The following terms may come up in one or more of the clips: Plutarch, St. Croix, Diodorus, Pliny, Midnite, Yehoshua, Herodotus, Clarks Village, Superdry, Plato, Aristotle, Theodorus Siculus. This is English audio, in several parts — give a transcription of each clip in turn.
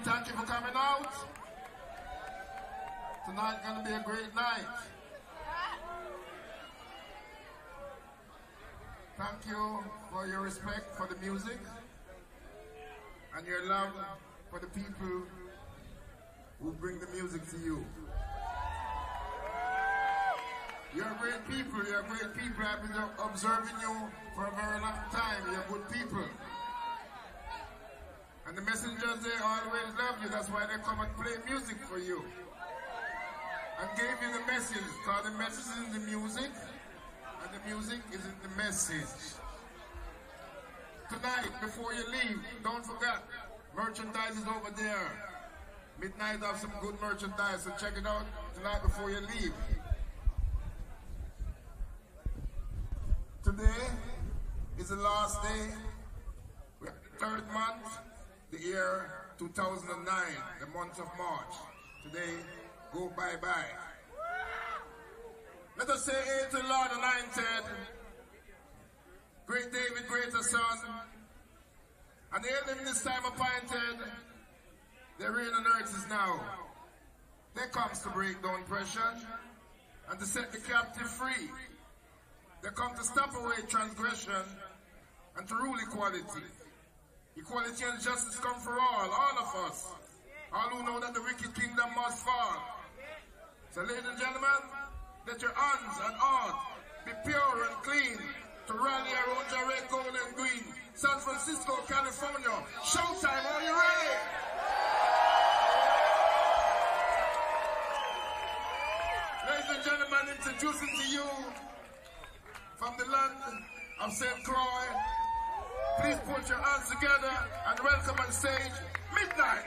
morning. Thank you for coming out. Tonight's going to be a great night. Thank you for your respect for the music and your love for the people who bring the music to you. You're great people, I've been observing you for a very long time. You're good people. And the messengers, they always love you. That's why they come and play music for you. And gave you the message, because the message is in the music, and the music is in the message. Tonight, before you leave, don't forget, merchandise is over there. Midnite have some good merchandise, so check it out tonight before you leave. Today is the last day, third month, the year 2009, the month of March. Today, go bye-bye. Let us say hey to the Lord anointed, great David, greater son, and hail him this time appointed, the reign on earth is now. There comes to break down oppression and to set the captive free. They come to stop away transgression and to rule equality. Equality and justice come for all of us. All who know that the wicked kingdom must fall. So ladies and gentlemen, let your hands and heart be pure and clean to rally around your red, gold and green. San Francisco, California, showtime, are you ready? Ladies and gentlemen, introducing to you from the land of St. Croix, please put your hands together and welcome on stage, Midnite.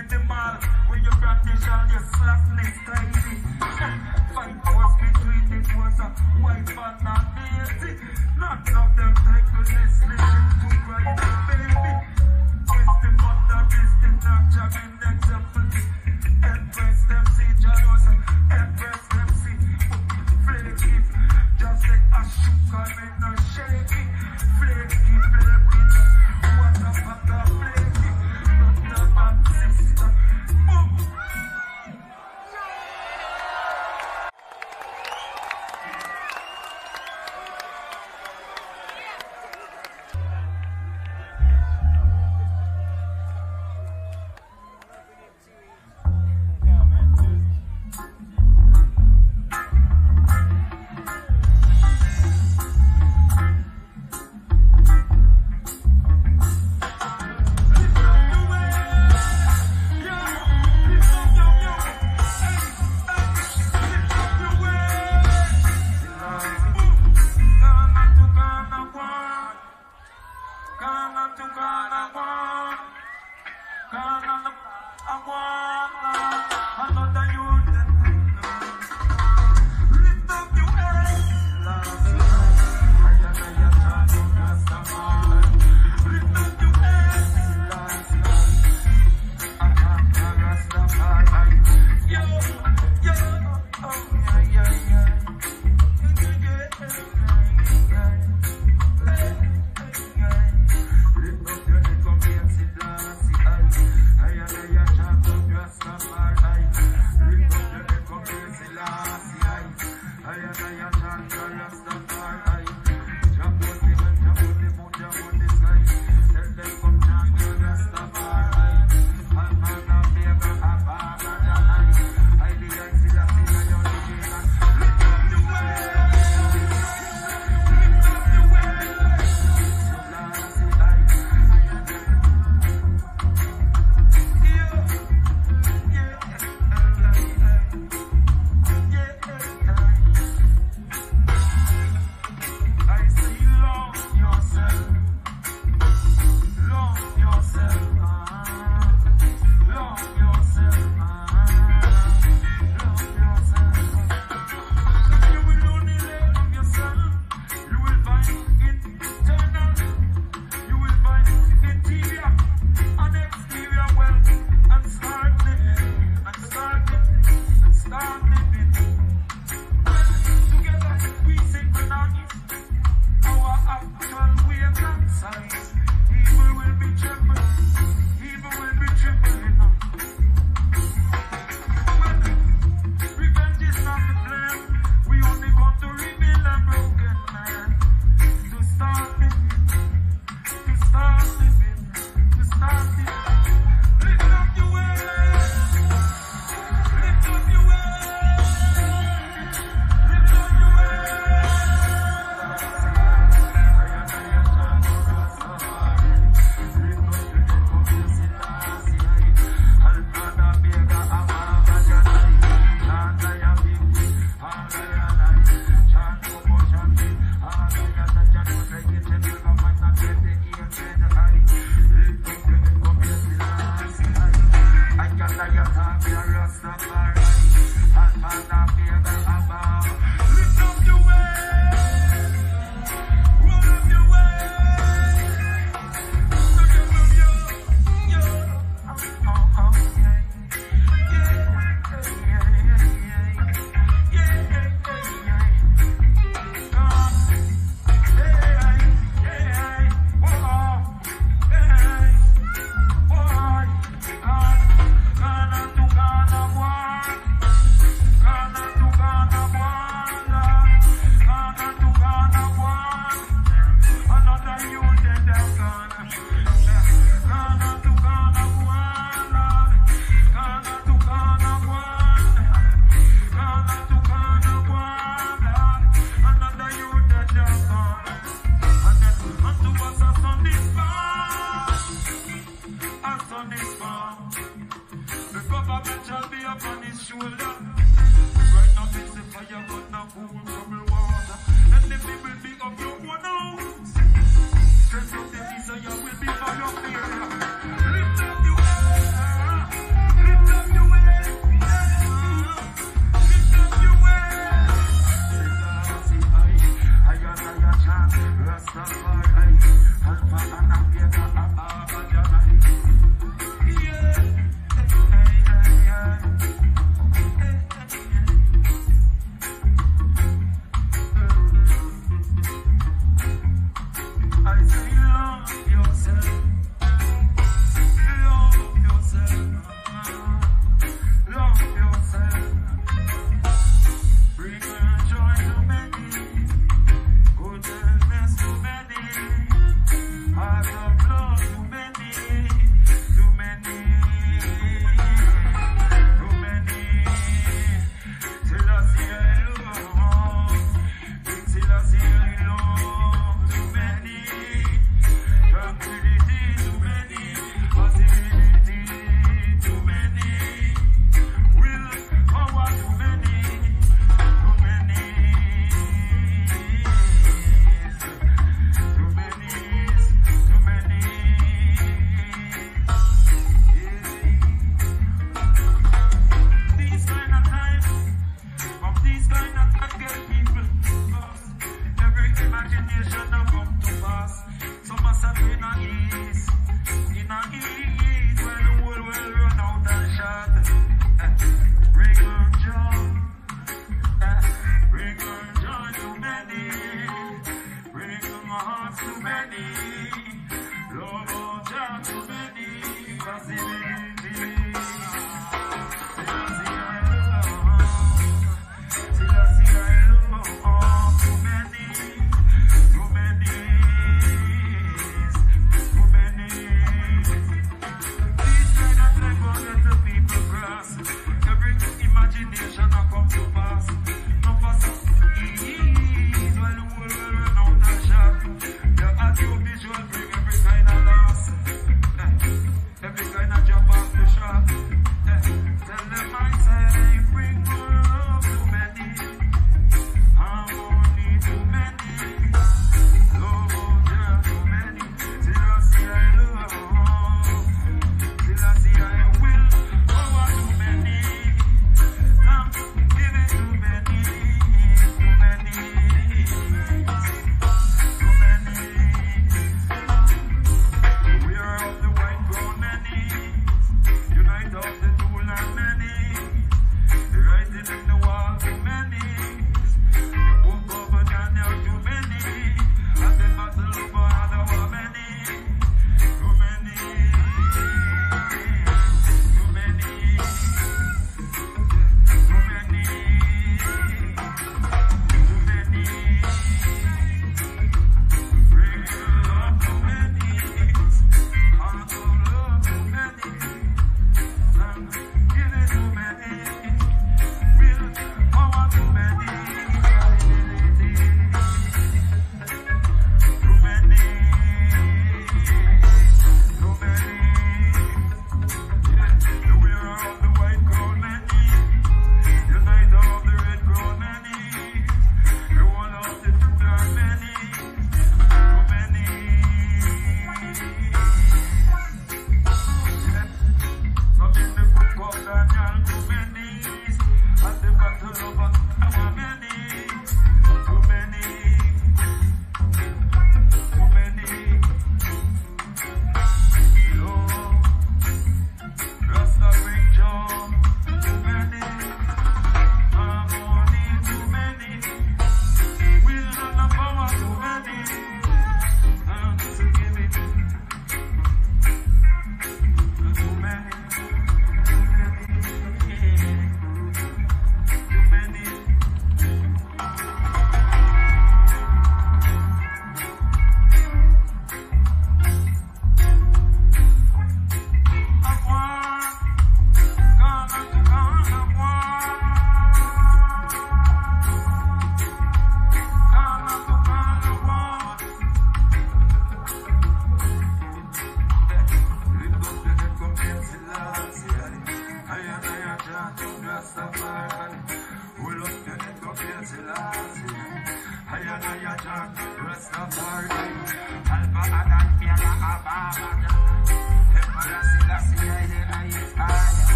in the mall. When you practice all your slackness crazy. Fight was between the was a white but not easy. Not of them take to this listen to cry the baby. Kiss the mother, kiss the doctor, in the temple. Empress them see Janos, Empress them see Flaky. Just like a sugar with no shaky. Flaky, flaky, what a fucker flaky. Not the bad sister. Boom!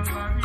I am not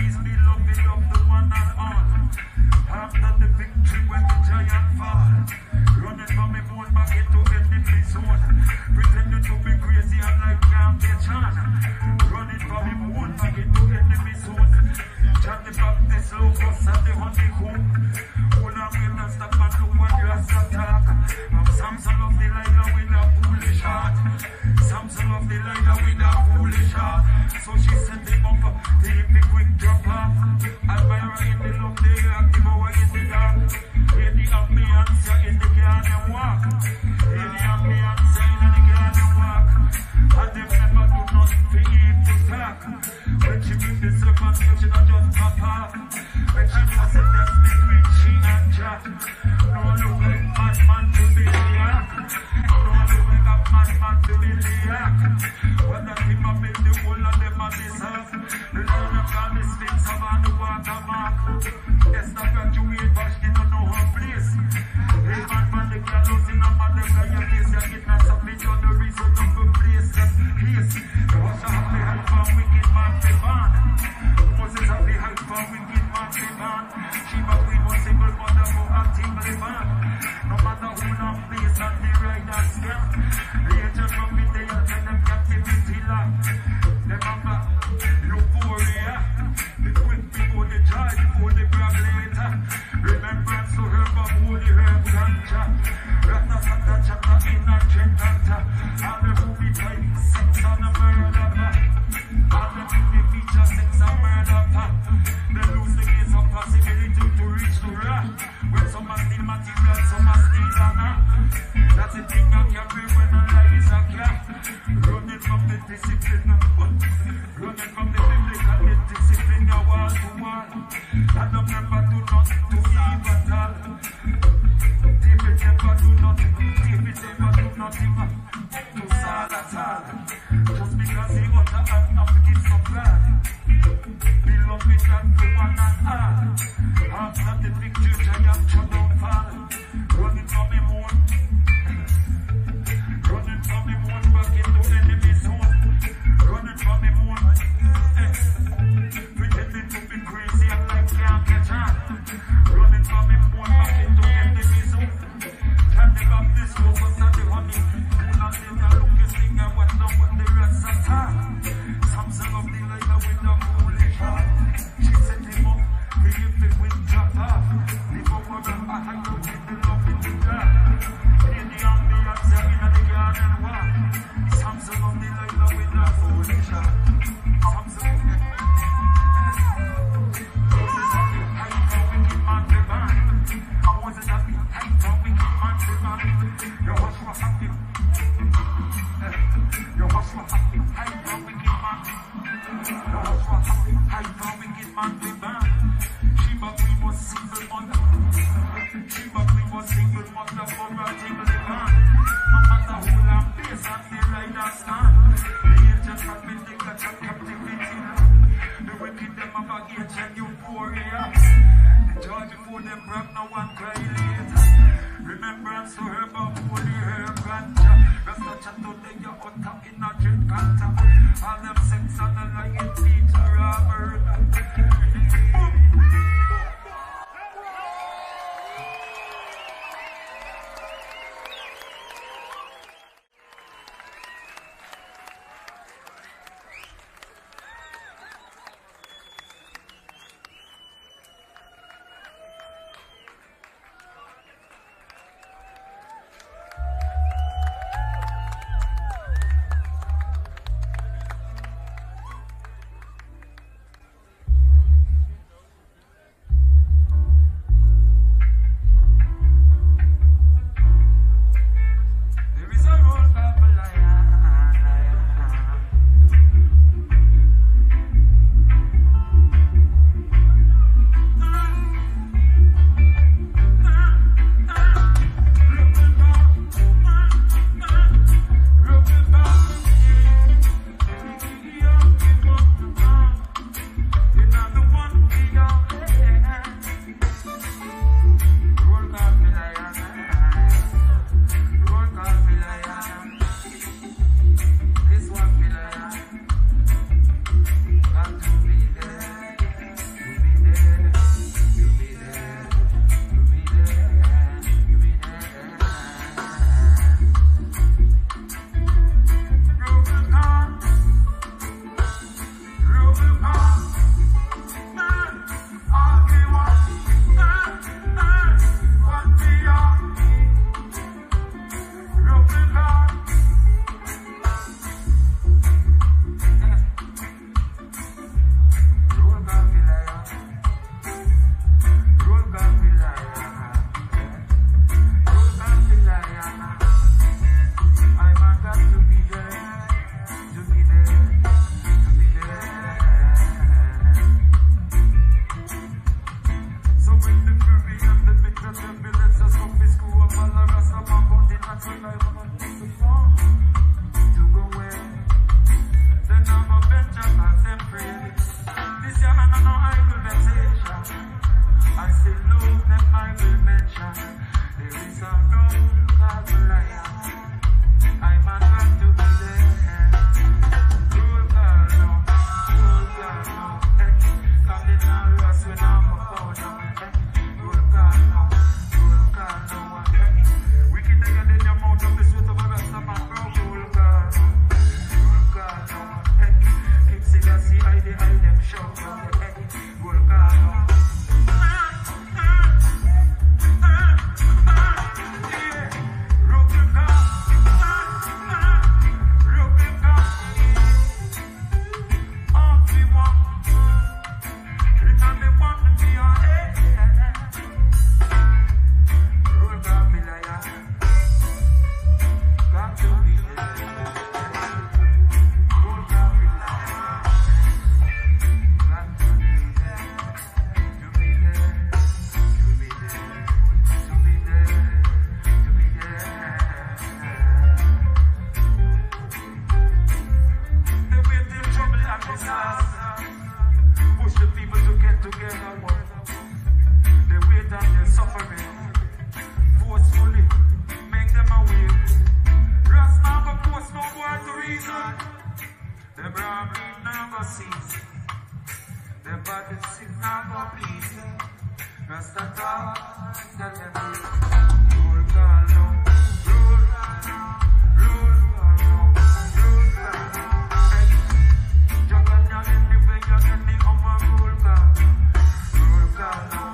peace be loving of the one and all. After the victory when the giant fall, running from me bone back into enemy zone, pretending to be crazy and like I'm the John, running from me bone back into enemy zone. John the Baptist, locust and the honeycomb, all I will not stop and do one last attack. Samson of the lighter with a foolish heart, Samson of the lighter with a foolish heart. So she sent him up, they hit the quick drop off. Admira in the love, they give away in the dark. In the ambiance in the garden walk, in the ambiance in the garden walk. And they never do nothing to eat to talk. When she bring the serpent, she not just pop off. When she was a test between she and Jack, no look like madman to be Jack. No look like a madman to be Jack. When that him a make the whole of them a deserve. The Lord of God is things about the water mark. It's not that you ain't bash, they don't know her place. Hey man, man, the girl who's in a man, the guy your face, you get not submit to the reason of the place. That's peace. The wash of the help for wicked man, the man. Moses of the help for wicked man, the man. She back with one single mother for acting the man. No matter who not place and the right and scam. Later from the day I'll tell them captivity land. The mama, euphoria. The quick before the child, before the grab later. Remembrance to her of holy herb ganja. Ratnasanta chapter in a gentanta. And the movie type, sex and a murder man. And the movie feature, sex and murder man. They lose the case of possibility to reach the wrath. When some are still material, some are still dana. That's the thing I can be when a life is a cat. Running from the discipline, running from the biblical discipline, a wall to wall. And I'm never do not to leave at all. David never do nothing, David never do nothing to Saul at all. Just because he utter an office of God. Beloved and the one and all. After the victory, giant shall not fall. Running from him one, running from him one back into enemy zone. Running from him one, pretending to be crazy and like can't catch on. Running from him one back into enemy zone. Can they have this focus and the honey? Who not them that look at thing and what now when the rats attack? Samson of the lighter with a foolish heart. She set him up, they give the wind drop off. The power of a hand out in the love in the dark. In the ambiance in the garden walk. Samson of the lighter with a foolish heart. Samson of the Moses of the height of wicked man the man. Moses of the height of wicked man the man. Yehoshua of the height of wicked man. Yehoshua of the height of wicked man the man. Sheba we was single mother. Sheba we was single mother for a table the man. No matter who lamb face and the rider stand. The angels have been the catch of captivity. The wicked them have a age and euphoria. The judge before them grab no one cry later. Remembrance to herb of holy herb ganja. Rasta chato de your utter in a drink canta. All them sex and a lying teacher are murder. suffering forcefully, make them aware. Rust now but post no word to reason. The brahmin never cease. The body sit now but please. Rust at all, tell them rule God now, rule God now, rule God now, rule God now. Juggernaut in the way, juggernaut in the umma, rule God, rule God now.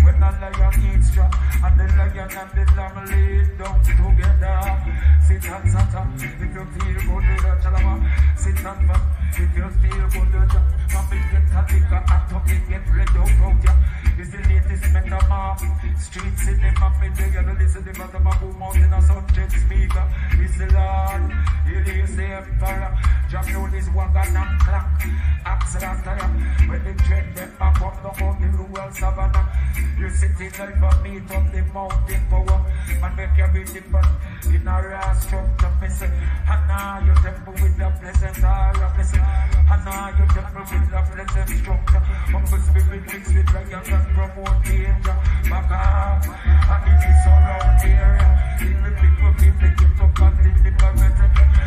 When I lay young and the lama laid down together. Sit and sata, if you feel good to the chalama. Sit and back, if you feel good to the Mammy get Katika and Toki get red out out ya. It's the latest metamorph. Streets in the Mammy, they are listening to the Mabu Mountain and Sunjet speaker. It's the Lord, it is the Empire. Jamon is Wagan and Clack, Axelantara. When they trend them back up the mountain, Ruel Savannah. You sit in life and meet up the mountain power and make your beauty fun in a rare structure. Missing Hannah, your temple with the pleasant aura. Missing Hannah, your temple with the pleasant structure. Humble spirit mixed with dragons and promote danger. Back up and it is around the area. Little people keep the gift of God, live the parents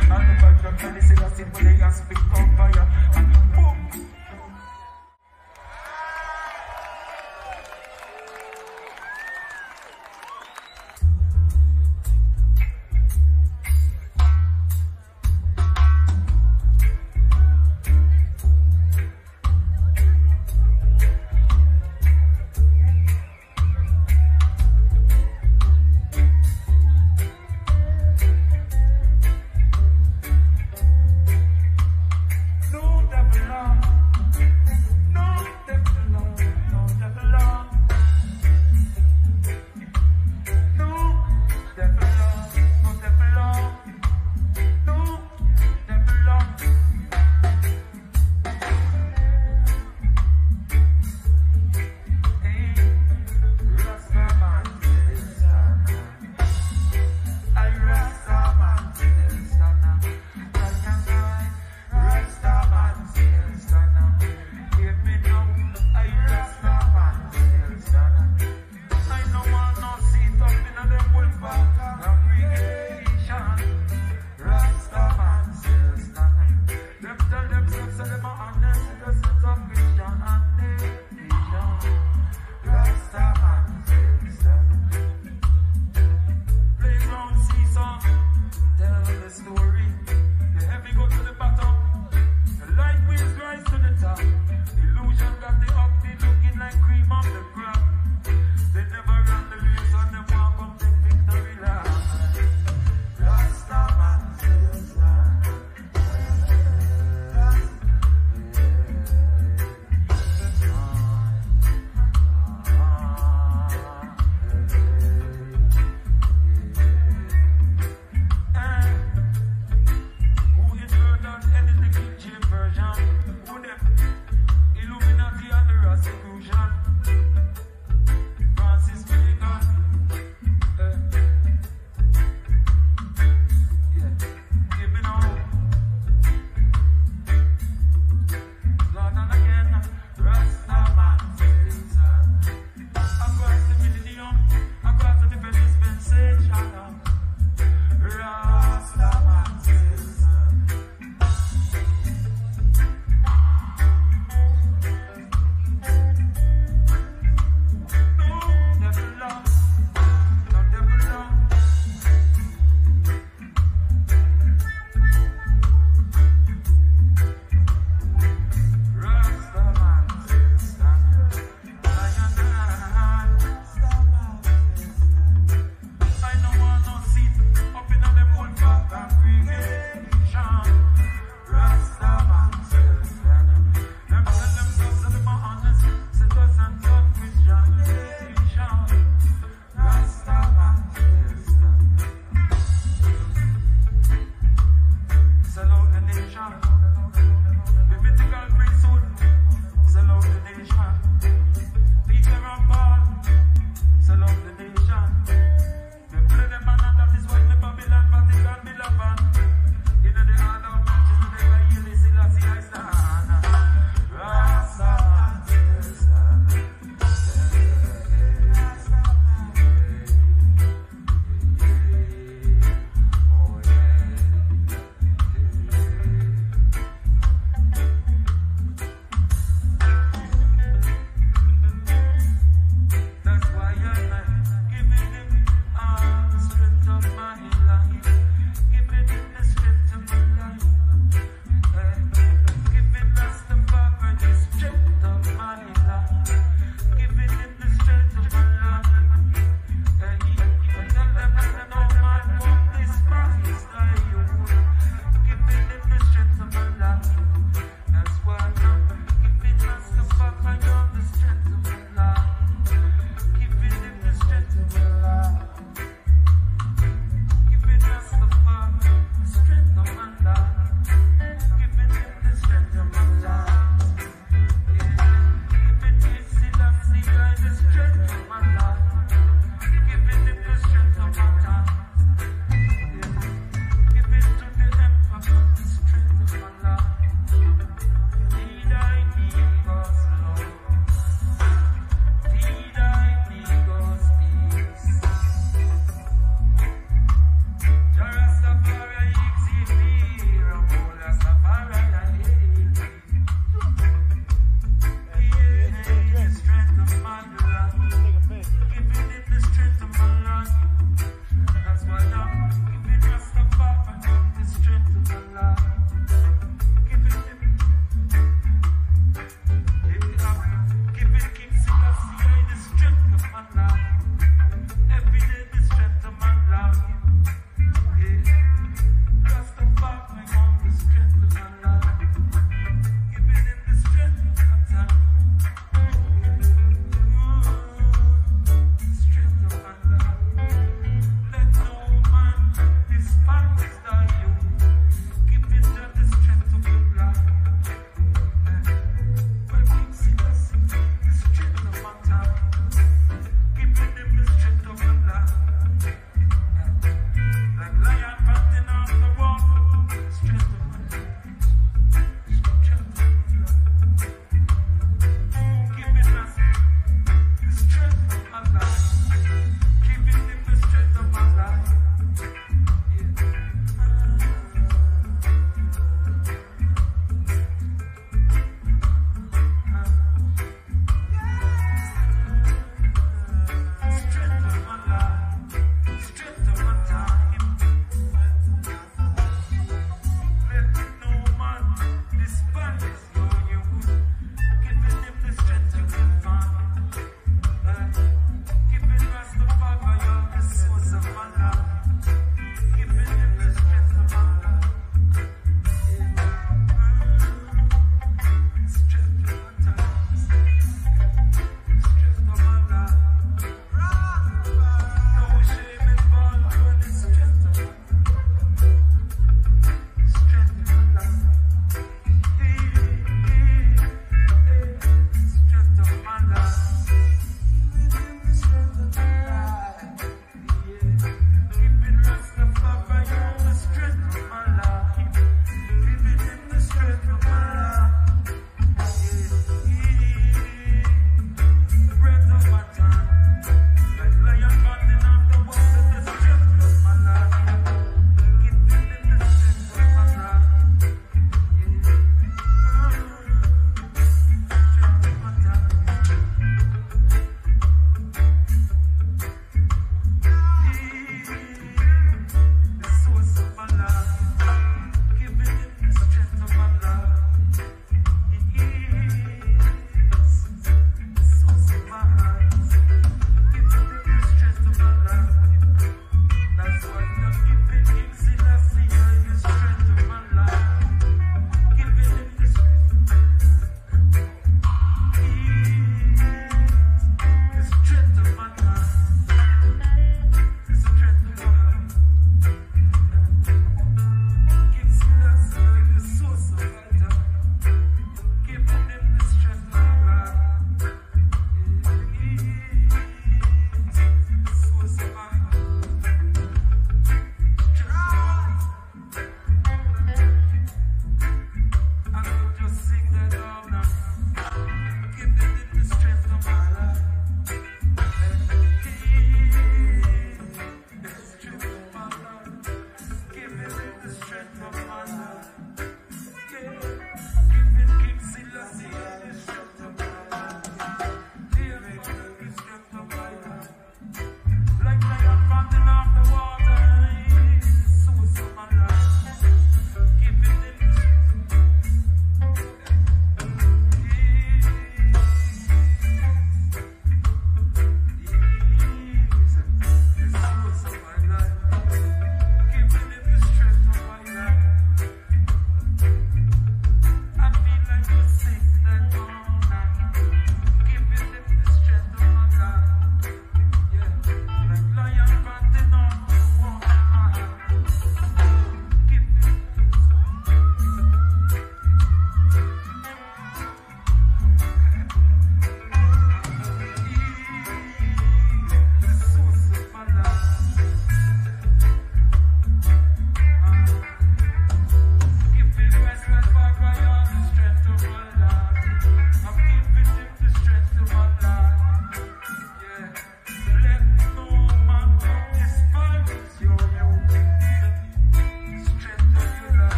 and the bunch of many sinners in play and speak on fire. And boom!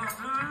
Sir.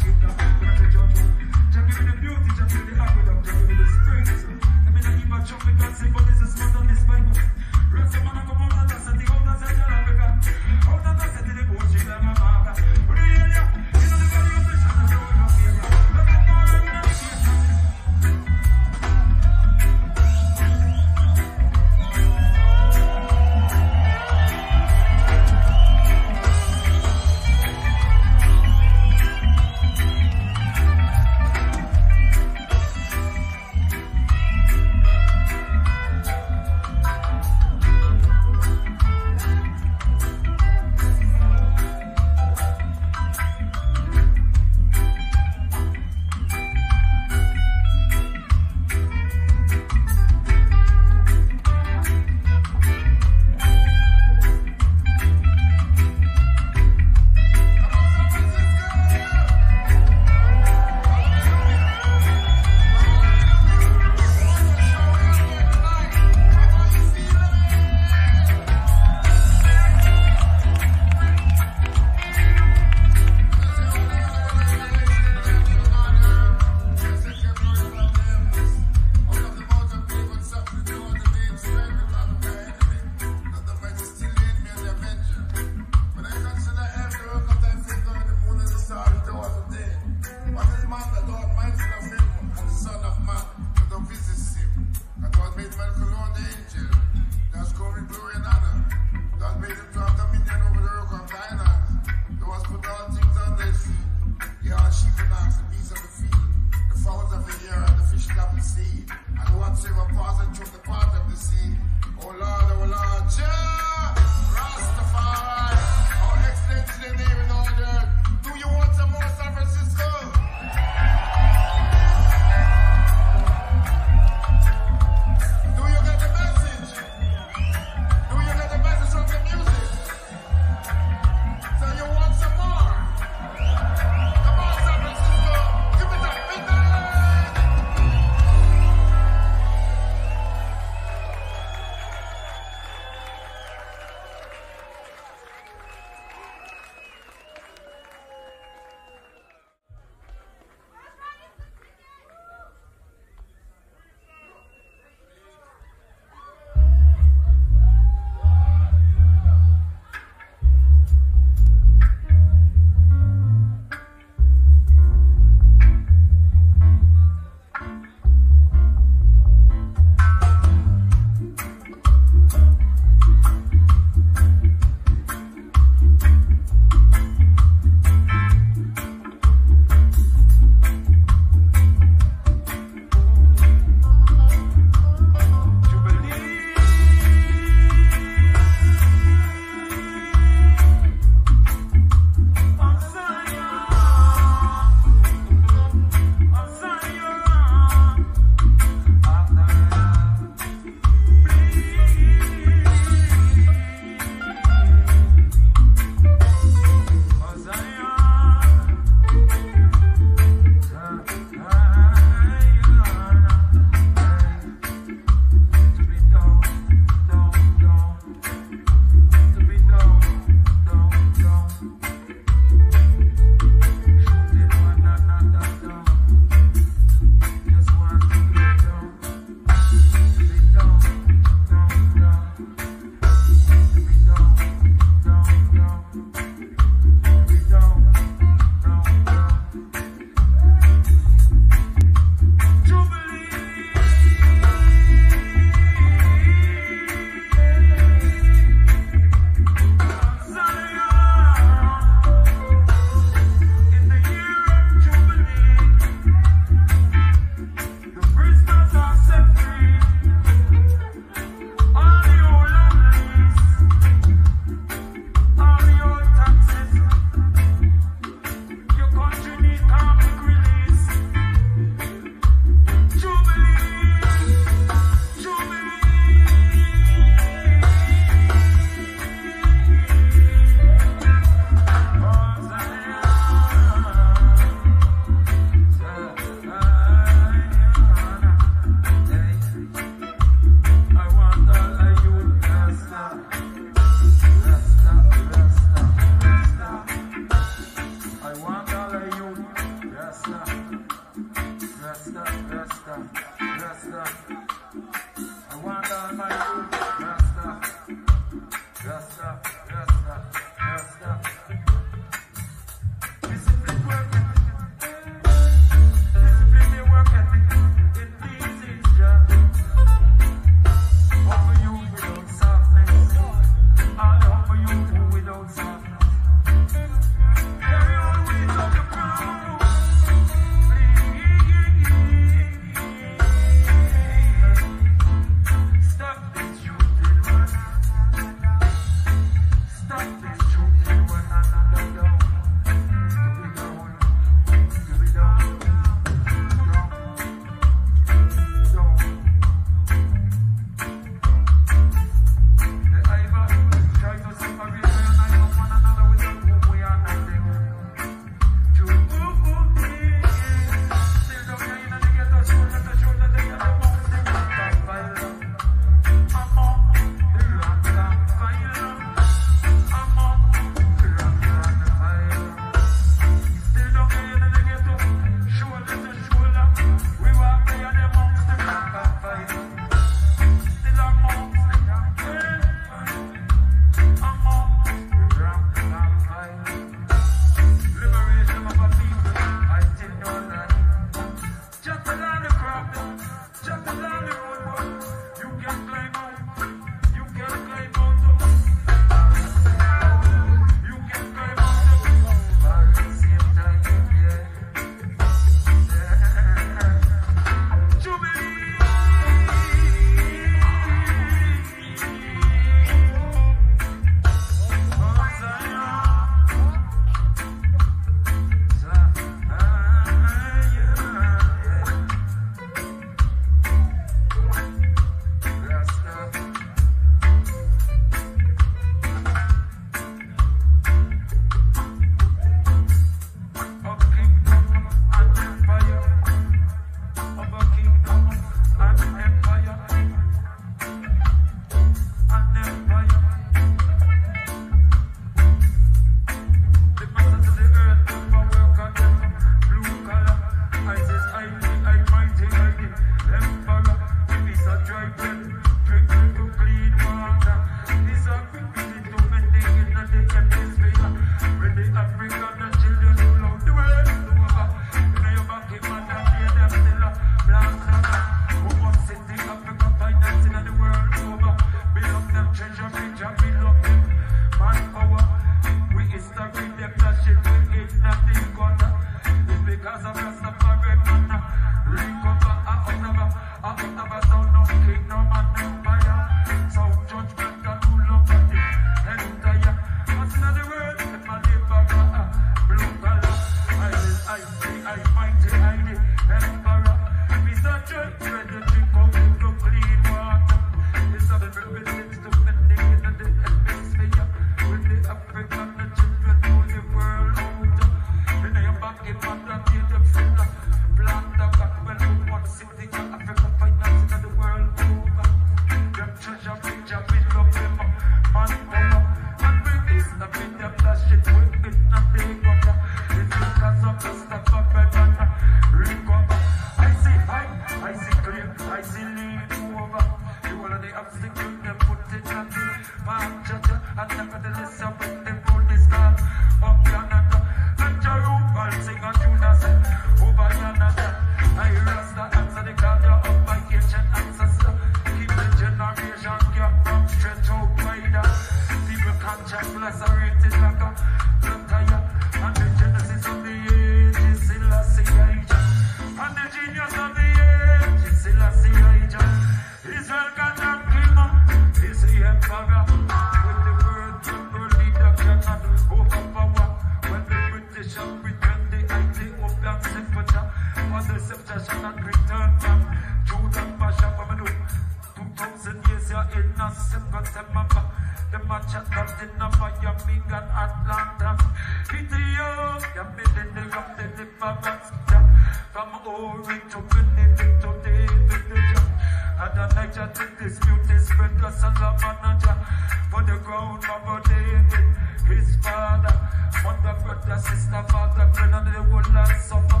Sister, father, friend, and the world that suffer.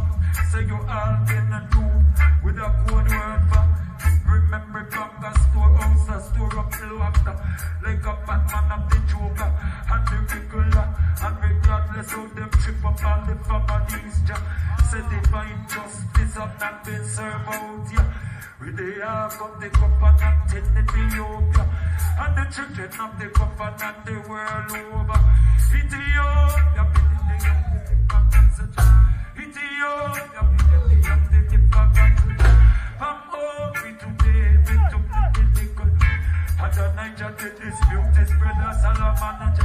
So you all in a room with a code word for. Remember from the storehouse, a store up till after. Like a Batman of the Joker and the regular. And regardless how them trip up all the families, ja. Say divine justice up and been served out, yeah. With the ark of the covenant in Ethiopia. And the children of the covenant the world over. Ethiopia, Ethiopia, I'm happy today, we took the nickel. Adonai Jah did this beauty, spread a Solomon.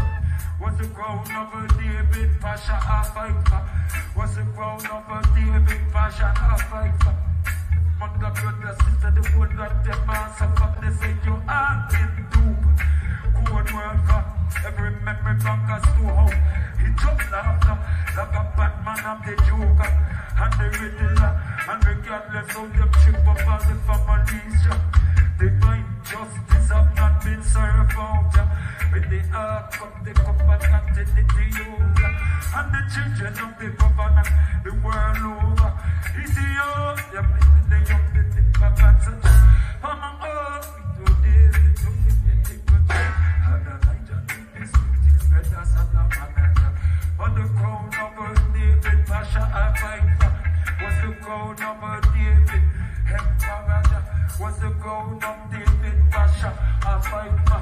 Was the crown of a David Pasha a fight for? Was the crown of a David Pasha a fight for? Mother, brother, sister, the word that they pass up from the say you are in doom. Code word for every memory from us to home. He just laughter like a Batman of the Joker and the Riddler. And regardless of them trip up all the families, yeah. Divine justice have not been served out, yeah. With the ark of the covenant in Ethiopia. And the children of the covenant, the world over. Ethiopia, the young the covenant. I'm on earth, we do this, we do this, we do this. And the night and the sweetest brothers and the manana. On the crown of a David, Pasha and Viper. Was the crown of a David, Emperor. Was the crown of David, Pasha and Viper.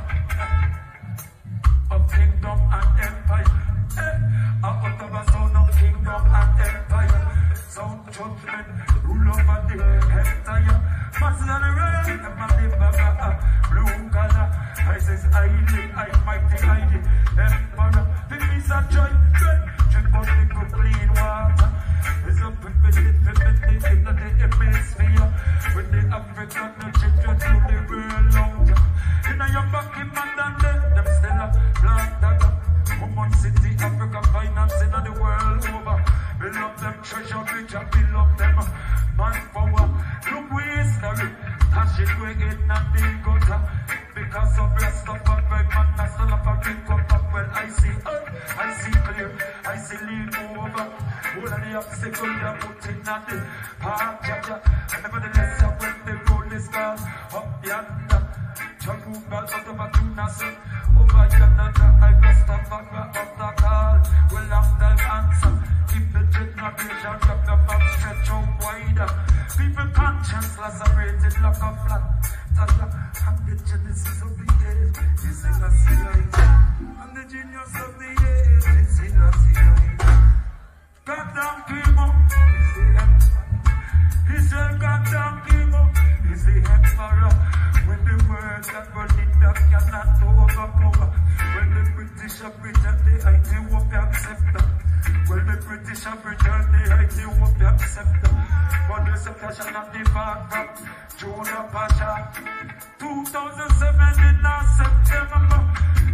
Of kingdom and empire, eh? Out of a sound of kingdom and empire, sound judgment, rule over the entire. Master of the rain, the Baba, blue color, I says highly, I mighty, highly, empire. The peace and joy, drink of the clean water. It's a privilege, privilege, in the hemisphere. With the African children to the world out. In a young back in Mandanda, them still a black dagger. Woman city, Africa, finance in the world over. We love them treasure, rich and we love them manpower. Look we history, as it we in and the gutter. Because of rest of a red man, I still have a drink of up. Well, I see earth, I see clear, I see lead over. All of the obstacles you're putting on the path, yeah, yeah. And nevertheless, when the road is gone, up yonder. Chakumbal out of a tuna set, over yonder, I lost a bugger of the call. Well, after the answer, keep the generation from the map stretch out wider. People conscience lacerated like a flat. And the genesis of the age is in a series. And the genius of the age is in a series. Goddamn Kimo is the emperor. He said Goddamn Kimo is the emperor. When the world that were in that cannot overpower. When the British have returned the Ethiopian scepter. When the British have returned the Ethiopian scepter. For the suppression of the backup, Jonah Pasha. 2007 in September.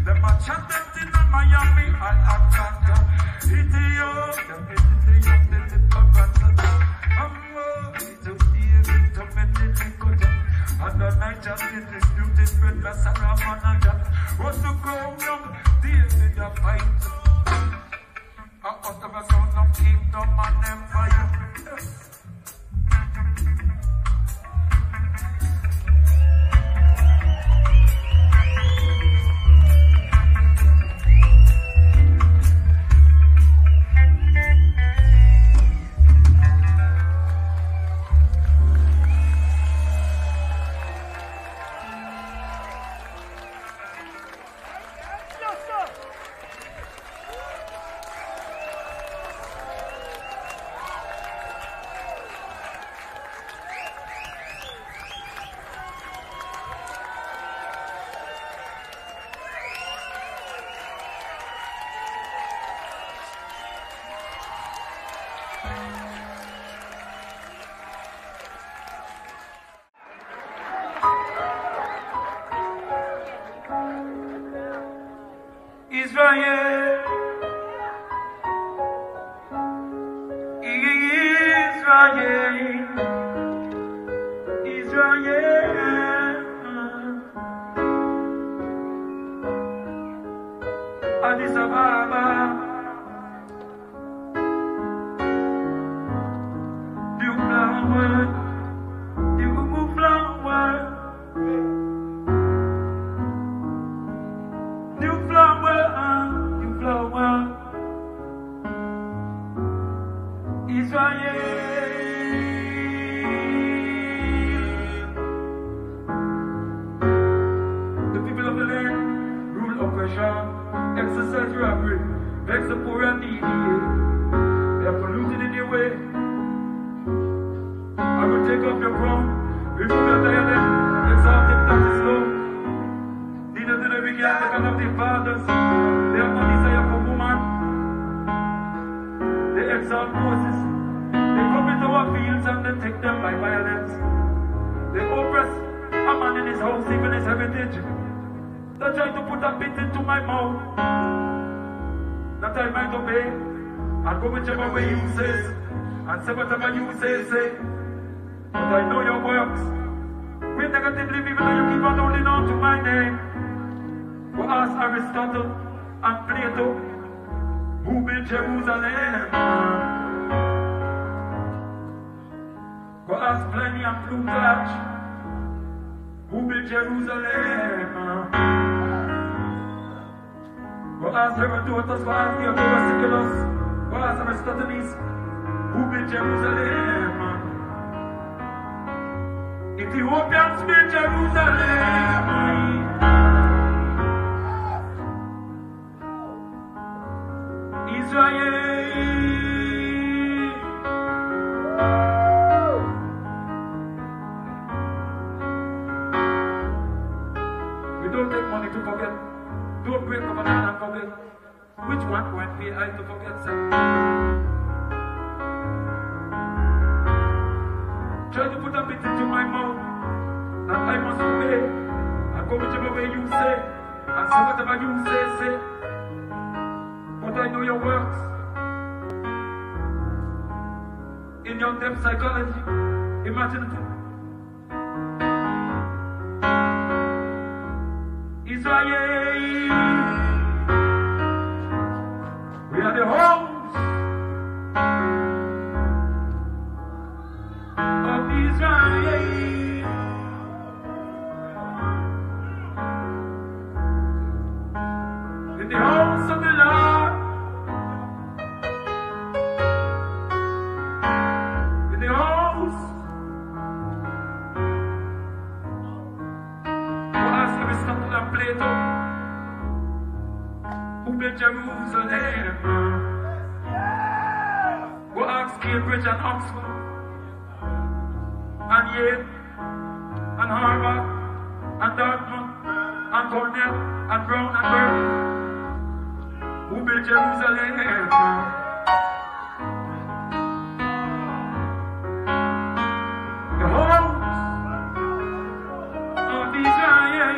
The match attempt in Miami and Atlanta. Ethiopia, the Babanza. I'm worthy to be able to manage the culture. And the night just in this beauty spread the Saramanaja. What's the crown of David the fight? Out of a sound of kingdom and empire. oppression. Exercise robbery, vex the poor and needy. They are polluted in their way. I will take up your crown, remove your diadem, exalt him that is low. Neither do they begin the kind of their fathers. They have no desire for woman. They exalt Moses. They come into our fields and they take them by violence. They oppress a man in his house, even his heritage. They try to put a bit into my mouth, that I might obey and go whichever way you say, and say whatever you say. But I know your works. We negatively, even though you keep on holding on to my name. For us, Aristotle and Plato, who built Jerusalem. For us, Pliny and Plutarch, who built Jerusalem. For us, Herodotus, for us, Theodorus Siculus, for us, Aristoteles, who built Jerusalem. Ethiopians built Jerusalem. Israel. Don't take money to forget. Don't break covenant and forget. Which one went be I to forget, sir? Try to put a bit into my mouth that I must obey. I go whichever way you say, and say whatever you say. But I know your works. In your depth psychology, imagine it. Israel, we are the homes of Israel. In the house of the Lord, in the house of Israel. Plato, who built Jerusalem. Go ask Cambridge and Oxford, and Yale, and Harvard, and Dartmouth, and Cornell, and Brown, and Berkeley, who built Jerusalem. The homes of Israel.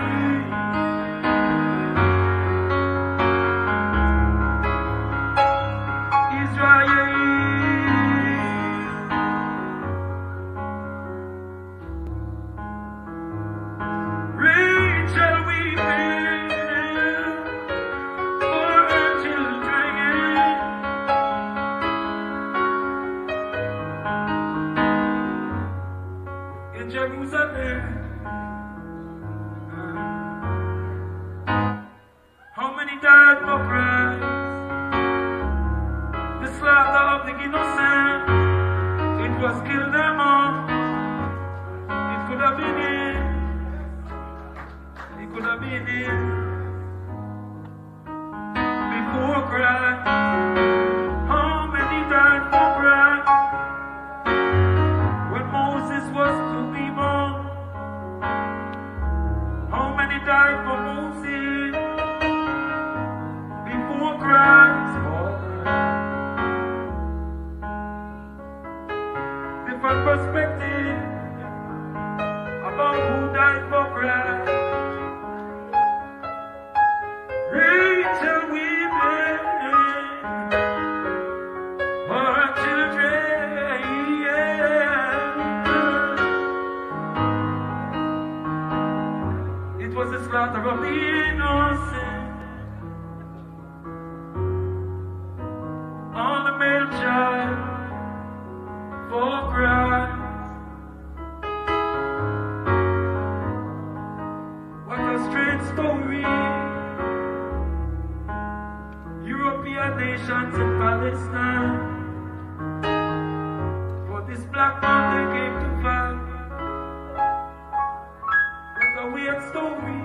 Story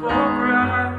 for Christ.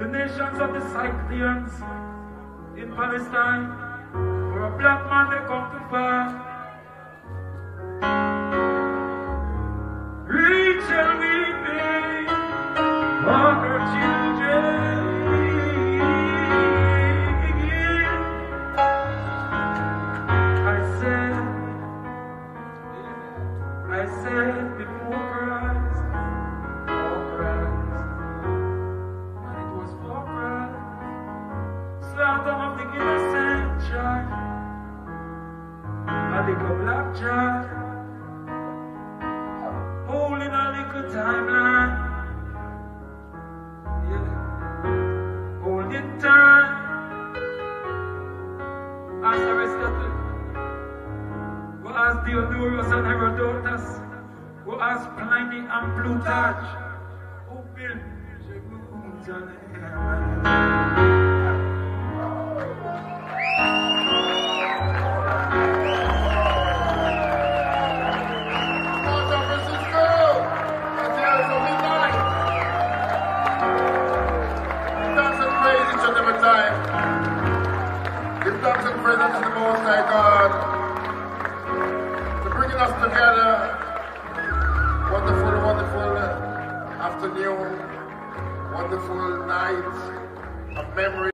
The nations of the Cyclians in Palestine, for a black man they come to fight. Rich shall we be on our children. I said before Christ, of the innocent child, a little black child, holding a little timeline, yeah, holding time, as Aristotle, who as Diodorus and Herodotus, who as Pliny and Plutarch, who built the moons and heaven. Together, wonderful, wonderful afternoon, wonderful night of memory.